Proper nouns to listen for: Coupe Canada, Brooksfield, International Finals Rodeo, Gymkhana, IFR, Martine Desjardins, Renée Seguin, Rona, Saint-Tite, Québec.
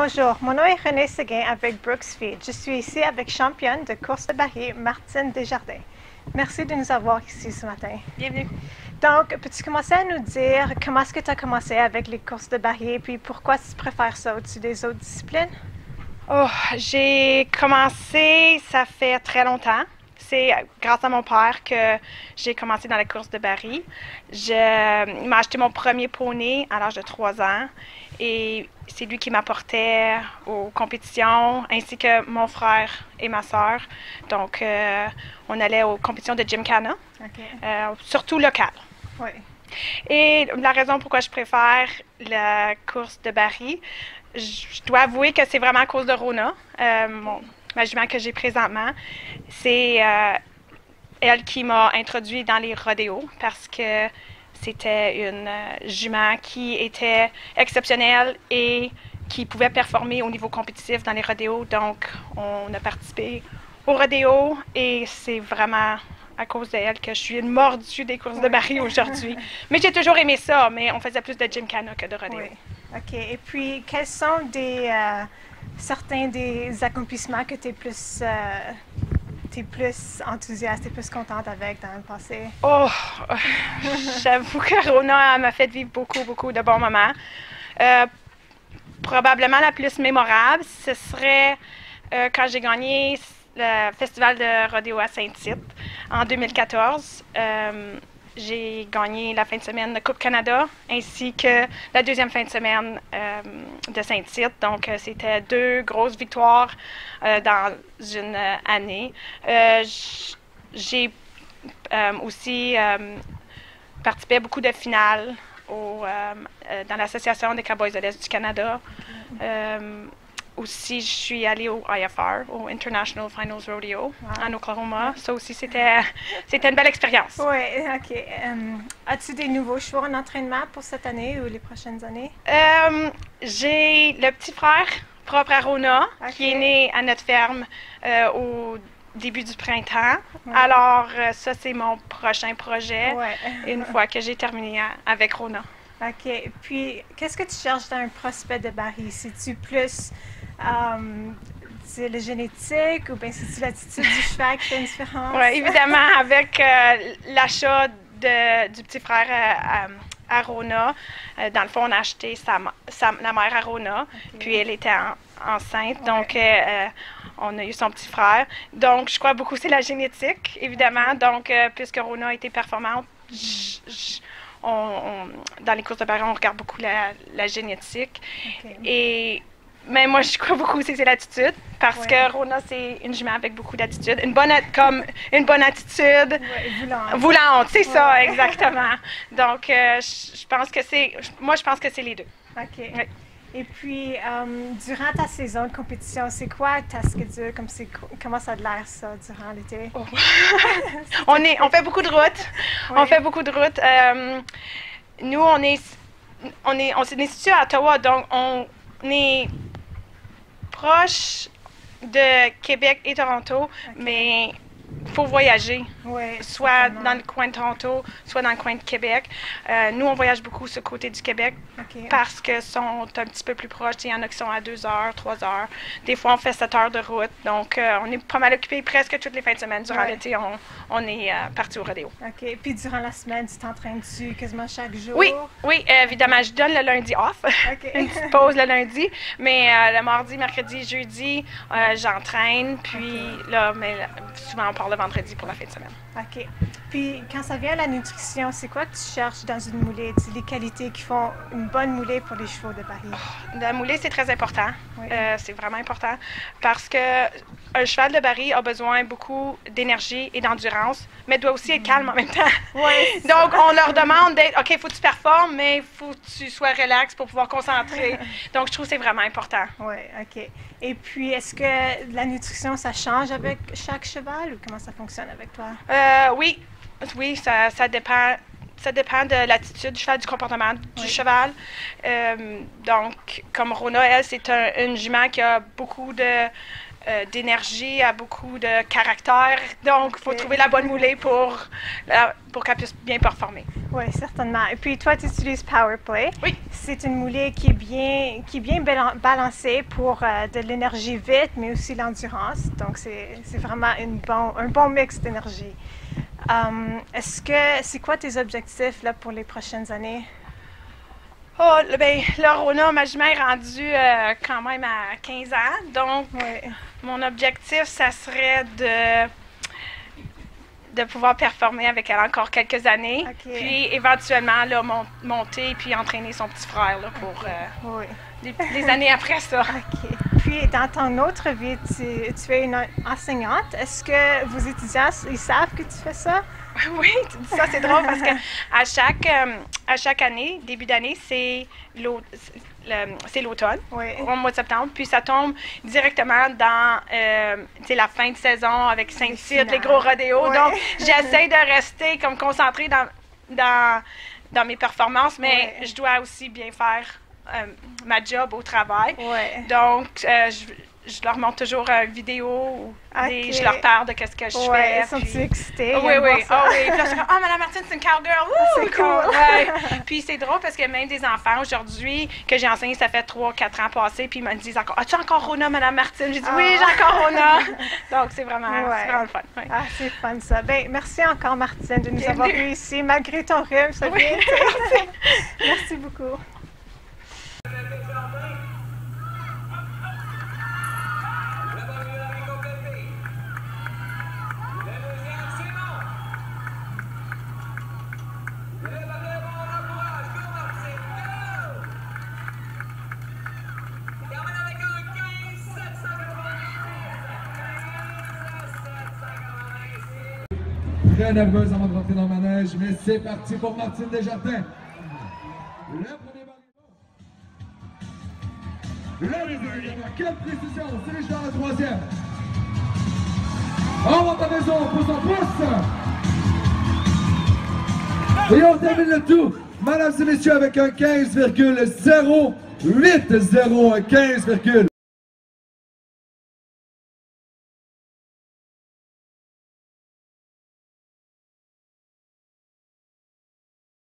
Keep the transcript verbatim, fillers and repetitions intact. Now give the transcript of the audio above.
Bonjour, mon nom est Renée Seguin avec Brooksfield. Je suis ici avec championne de course de barrière Martine Desjardins. Merci de nous avoir ici ce matin. Bienvenue. Donc, peux-tu commencer à nous dire comment est-ce que tu as commencé avec les courses de barrière puis pourquoi tu préfères ça au-dessus des autres disciplines? Oh, j'ai commencé, ça fait très longtemps. C'est grâce à mon père que j'ai commencé dans la course de baril. Je, il m'a acheté mon premier poney à l'âge de trois ans et c'est lui qui m'apportait aux compétitions, ainsi que mon frère et ma sœur. Donc, euh, on allait aux compétitions de Gymkhana, okay. euh, surtout locales. Oui. Et la raison pourquoi je préfère la course de baril, je, je dois avouer que c'est vraiment à cause de Rona. Euh, mon, Ma jument que j'ai présentement, c'est euh, elle qui m'a introduit dans les rodéos parce que c'était une euh, jument qui était exceptionnelle et qui pouvait performer au niveau compétitif dans les rodéos. Donc, on a participé au rodéo et c'est vraiment à cause d'elle que je suis une mordue des courses oui. de baril aujourd'hui. Mais j'ai toujours aimé ça, mais on faisait plus de gymkhana que de rodéo. Oui. OK. Et puis, quels sont des... Euh... certains des accomplissements que tu es plus, euh, t'es plus enthousiaste, tu es plus contente avec dans le passé? Oh! J'avoue que Rona m'a fait vivre beaucoup, beaucoup de bons moments. Euh, probablement la plus mémorable, ce serait euh, quand j'ai gagné le Festival de Rodeo à Saint-Tite en deux mille quatorze. Euh, J'ai gagné la fin de semaine de Coupe Canada, ainsi que la deuxième fin de semaine euh, de Saint-Tite. Donc, c'était deux grosses victoires euh, dans une année. Euh, J'ai euh, aussi euh, participé à beaucoup de finales au, euh, dans l'Association des Cowboys de l'Est du Canada. Mm-hmm. euh, Aussi, je suis allée au I F R, au International Finals Rodeo, wow. en Oklahoma. Ça aussi, c'était une belle expérience. Oui, OK. Um, As-tu des nouveaux choix en entraînement pour cette année ou les prochaines années? Um, J'ai le petit frère propre à Rona, okay. qui est né à notre ferme euh, au début du printemps. Ouais. Alors, ça, c'est mon prochain projet, ouais. une fois que j'ai terminé avec Rona. OK. Puis, qu'est-ce que tu cherches dans un prospect de baril? C'est-tu plus... Um, c'est le génétique ou bien c'est l'attitude du cheval qui fait une différence? Oui, évidemment, avec euh, l'achat du petit frère à, à, à Rona, euh, dans le fond, on a acheté sa, sa, la mère à Rona, okay. puis elle était en, enceinte, ouais. donc euh, on a eu son petit frère. Donc, je crois beaucoup que c'est la génétique, évidemment. Okay. Donc, euh, puisque Rona a été performante, j, j, on, on, dans les courses de baril, on regarde beaucoup la, la génétique. Okay. Et... mais moi, je crois beaucoup que c'est l'attitude, parce ouais. que Rona, c'est une jument avec beaucoup d'attitude. Une bonne, comme une bonne attitude, ouais, voulante, voulante c'est ouais. ça, exactement. Donc, euh, je pense que c'est, moi, je pense que c'est les deux. OK. Ouais. Et puis, um, durant ta saison de compétition, c'est quoi ta schedule? Comme comment ça a l'air, ça, durant l'été? Oh. on, est, on fait beaucoup de routes. Ouais. On fait beaucoup de routes. Um, nous, on est, on est, on est situé à Ottawa, donc on est... proche de Québec et Toronto, okay. mais il faut voyager, ouais, soit dans le coin de Toronto, soit dans le coin de Québec. Euh, nous, on voyage beaucoup sur le côté du Québec okay. parce que sont un petit peu plus proches. Il y en a qui sont à deux heures, trois heures. Des fois, on fait sept heures de route. Donc, euh, on est pas mal occupés presque toutes les fins de semaine. Durant ouais. l'été, on, on est euh, parti au rodéo. OK. Puis, durant la semaine, tu t'entraînes-tu quasiment chaque jour? Oui, oui, évidemment. Je donne le lundi off, okay. une petite pause le lundi. Mais euh, le mardi, mercredi, jeudi, euh, j'entraîne. Puis okay. là, mais, souvent, on part le vendredi pour la fin de semaine. OK. Puis, quand ça vient à la nutrition, c'est quoi que tu cherches dans une moulée? Les qualités qui font une bonne moulée pour les chevaux de baril? Oh, la moulée, c'est très important. Oui. Euh, c'est vraiment important parce qu'un cheval de baril a besoin beaucoup d'énergie et d'endurance, mais doit aussi être calme en même temps. Oui, donc, ça. On leur demande d'être, OK, il faut que tu performes, mais il faut que tu sois relax pour pouvoir concentrer. Donc, je trouve que c'est vraiment important. Oui, OK. Et puis, est-ce que la nutrition, ça change avec chaque cheval? Comment ça fonctionne avec toi? Euh, oui, oui, ça, ça dépend. Ça dépend de l'attitude du cheval, du comportement du oui. cheval. Euh, donc, comme Rona, elle, c'est un, une jument qui a beaucoup de euh, d'énergie, a beaucoup de caractère. Donc, il okay. faut trouver la bonne moulée pour, pour qu'elle puisse bien performer. Oui, certainement. Et puis toi, tu utilises Powerplay. Oui. C'est une moulée qui est bien, qui est bien balancée pour euh, de l'énergie vite, mais aussi l'endurance. Donc, c'est vraiment une bon, un bon mix d'énergie. Um, Est-ce que, c'est quoi tes objectifs là, pour les prochaines années? Oh, bien, là, Rona, ma jumelle est rendue euh, quand même à quinze ans. Donc, oui. Mon objectif, ça serait de... de pouvoir performer avec elle encore quelques années, okay. Puis éventuellement là, mon, monter puis entraîner son petit frère là, pour okay. euh, oui. les, les années après ça. Okay. Puis dans ton autre vie, tu, tu es une enseignante. Est-ce que vos étudiants, ils savent que tu fais ça? Oui, tu dis ça, c'est drôle parce que à chaque, euh, à chaque année, début d'année, c'est l'automne, oui. Au mois de septembre, puis ça tombe directement dans euh, la fin de saison avec Saint-Tite, les gros rodéos. Oui. Donc, j'essaie de rester comme concentrée dans, dans, dans mes performances, mais oui. Je dois aussi bien faire euh, ma job au travail. Oui. Donc, euh, je... Je leur montre toujours une vidéo ou okay. Je leur parle de qu'est-ce que je ouais, fais. Ils sont puis... excités. Oh, oui, oui. Oh, oui. Puis là, je dis, oh, Madame Martine, c'est une cowgirl. C'est cool. Ouais. Puis c'est drôle parce que même des enfants aujourd'hui que j'ai enseigné, ça fait trois quatre ans passés, puis ils me disent encore, as-tu encore Rona, Madame Martine? J'ai dit, oh. Oui, j'ai encore Rona. Donc c'est vraiment, ouais. Vraiment le fun. Ouais. Ah, c'est fun ça. Bien, merci encore, Martine, de nous Bienvenue. Avoir eu ici, malgré ton rhume. Ça oui. Vient. Merci beaucoup. Très nerveuse avant de rentrer dans le manège, mais c'est parti pour Martine Desjardins. Le premier ballon. Le deuxième, quelle précision, c'est juste dans le troisième. On rentre à maison pour son pouce. Et on termine le tout, mesdames et messieurs, avec un quinze virgule zéro huit zéro, quinze virgule.